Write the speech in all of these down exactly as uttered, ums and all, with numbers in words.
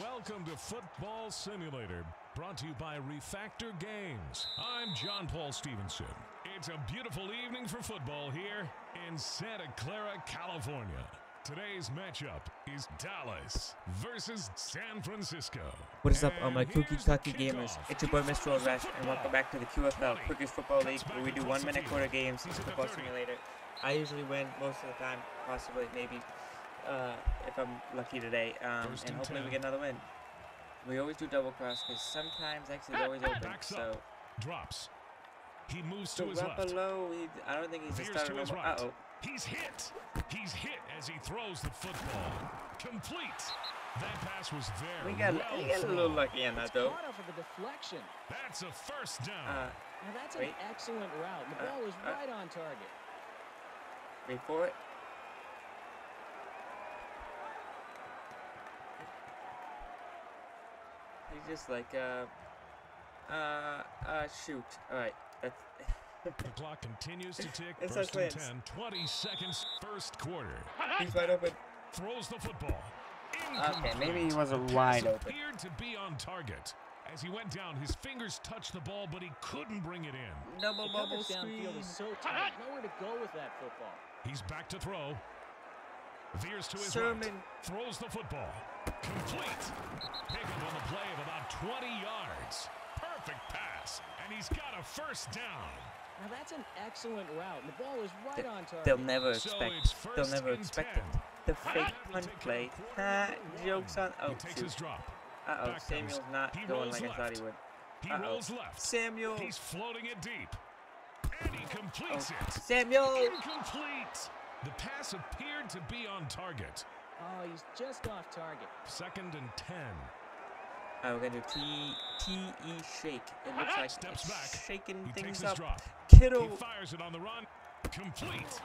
Welcome to Football Simulator, brought to you by Refactor Games. I'm John Paul Stevenson. It's a beautiful evening for football here in Santa Clara, California. Today's matchup is Dallas versus San Francisco. What is up, all my Cookie Cocky Gamers? It's your boy, Mister RoadRash, and welcome back to the Q F L, Cookie Football League, where we do one-minute quarter games in Football Simulator. I usually win most of the time, possibly, maybe. Uh, if I'm lucky today, um, and hopefully we get another win. We always do double cross because sometimes actually it's always open. So drops. He moves to his left. Below, he, I don't think he's a starter anymore. Uh oh. He's hit. He's hit as he throws the football. Complete. That pass was very. We got, well we got a little lucky on that though. Caught off of a deflection. That's a first down. Uh, now that's wait. an excellent route. The uh, ball was uh, right on target. Wait for it. He's just like, uh, uh, uh, shoot. All right. That's the clock continues to tick. First and ten, twenty seconds, first quarter. He's wide open. Throws the football. Incomplete. Okay, maybe he wasn't wide open. Appeared to be on target. As he went down, his fingers touched the ball, but he couldn't bring it in. Double bubble downfield is so tight. Nowhere to go with that football. He's back to throw. Veers to his Sermon. right. Throws the football. Complete. Pick up on the play of about twenty yards. Perfect pass. And he's got a first down. Now that's an excellent route. The ball is right the, on target. They'll never expect so They'll never expect ten. it. The fake punt play. Nah, jokes on. Oh, shoot. Uh-oh, Samuel's not he going like left. I thought he would. He rolls left. Samuel. He's floating it deep. And he completes oh. it. Samuel. Incomplete. The pass appeared to be on target. Oh, he's just off target. Second and ten. I'm going to do T T E shake. It looks like Steps back. shaking he things up. Drop. Kittle he fires it on the run. Complete.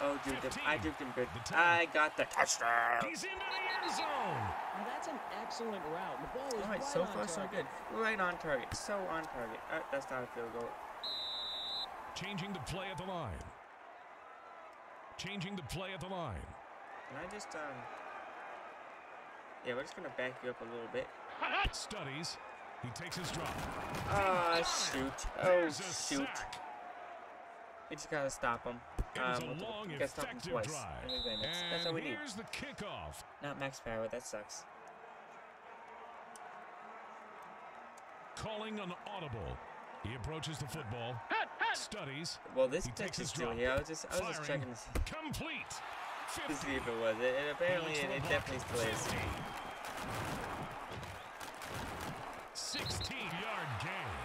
Oh, dude, I did him good. I got the touchdown. He's into the end zone. Now that's an excellent route. The ball is All right, right so far so good. Right on target. So on target. Uh, that's not a field goal. Changing the play at the line. Changing the play at the line. Can I just, um... yeah, we're just going to back you up a little bit. Studies. He takes his drop. Ah, uh, shoot. Oh, shoot. We just got to stop him. Um, we'll long, we got to stop him twice. And that's all we need. The kickoff. Not Max Power. That sucks. Calling an audible. He approaches the football. Studies. Well, this text is still here. I was just, I was just checking this. Complete. To see if it was. It, and apparently, it, it definitely still is. sixteen yard gain.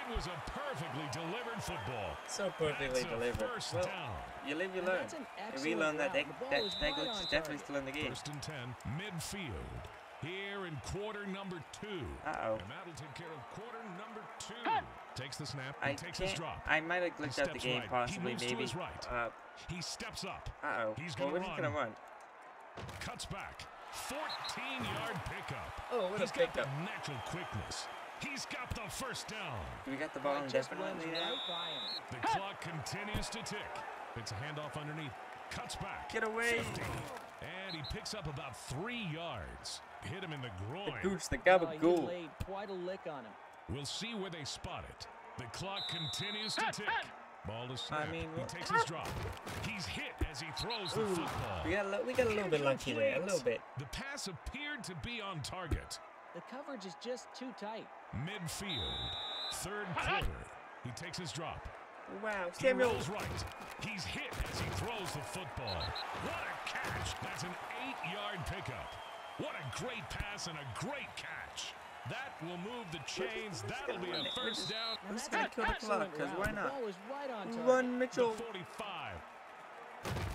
It was a perfectly delivered football. So perfectly that's delivered. Well, down. you live, you learn. And we learned that that that Daglish is definitely still in the game. First and ten, midfield. Here in quarter number two. Uh-oh. And that'll take care of quarter number two. Ah. Takes the snap and I takes his drop. I might have glitched out the game right. possibly, he maybe. Right. Uh, he steps up. Uh-oh. He's well, going to run. Cuts back. fourteen yard pickup. Oh, what he's a pickup. Got the natural quickness. He's got the first down. We got the ball indefinitely now. The ah. clock continues to tick. It's a handoff underneath. Cuts back. Get away. fifty. And he picks up about three yards. Hit him in the groin. The gooch, the gabagool. Oh, laid quite a lick on him. We'll see where they spot it. The clock continues to tick. Ball is snapped. I mean, he takes his drop. He's hit as he throws Ooh, the football. We got, we got a little bit lucky there, a little bit. The pass appeared to be on target. The coverage is just too tight. Midfield, third quarter. He takes his drop. Wow, Samuel. He rolls right. He's hit as he throws the football. What a catch. That's an eight yard pickup. What a great pass and a great catch. That will move the chains. That'll be a first down. We're just going to kill the clock because why not? Run, Mitchell. forty-five.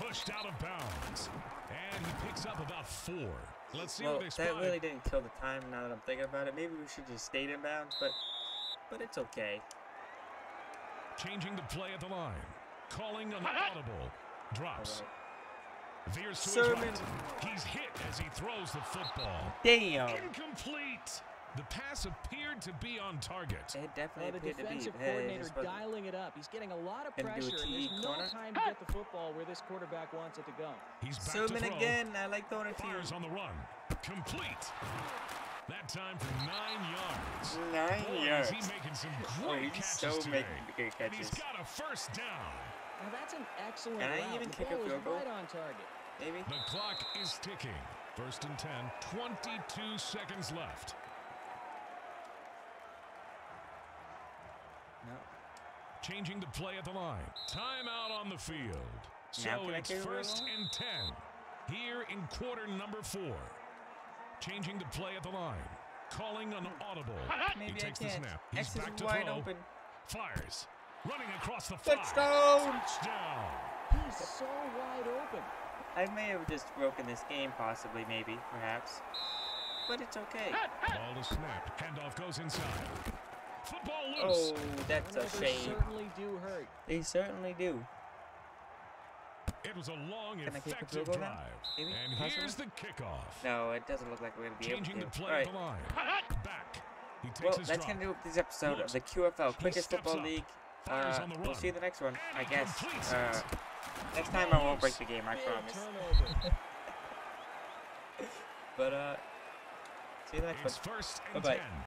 Pushed out of bounds. And he picks up about four. Let's see what they spot. That really didn't kill the time now that I'm thinking about it. Maybe we should just stay in bounds, but, but it's okay. Changing the play at the line. Calling an audible. Drops. Right. Veers to Sermon. his right. He's hit as he throws the football. Damn. Incomplete. The pass appeared to be on target. It definitely appeared to be. The defensive coordinator dialing it up. He's getting a lot of pressure. And there's no time to get the football where this quarterback wants it to go. He's back to throw. Sermon again. I like throwing it to you. Fires on the run. Complete. time for nine yards. Nine Boy, yards. He's making some great oh, he's catches so making good catches. And he's got a first down. Now that's an excellent. Can I even kick a field goal? Right on target. Maybe. The clock is ticking. First and ten. twenty-two seconds left. No. Changing the play at the line. Timeout on the field. So it's first and ten. Here in quarter number four. Changing the play at the line. Calling an audible. Maybe he takes the snap. He's back to throw. Fires. Running across the five. Touchdown. Touchdown. He's so wide open. I may have just broken this game, possibly, maybe, perhaps. But it's okay. Ball to snap. Handoff goes inside. Football loose. Oh, that's a shame. They certainly do hurt. They certainly do. It was a long, effective drive. And here's the kickoff. No, it doesn't look like we're going to be able to. Changing the play of the line. Back. He takes his drop. Well, that's going to do it for this episode of the Q F L, Quickest Football League. Uh, we'll see you the next one, I guess. Uh, next time I won't break the game, I promise. But, uh, see you next one. Bye-bye.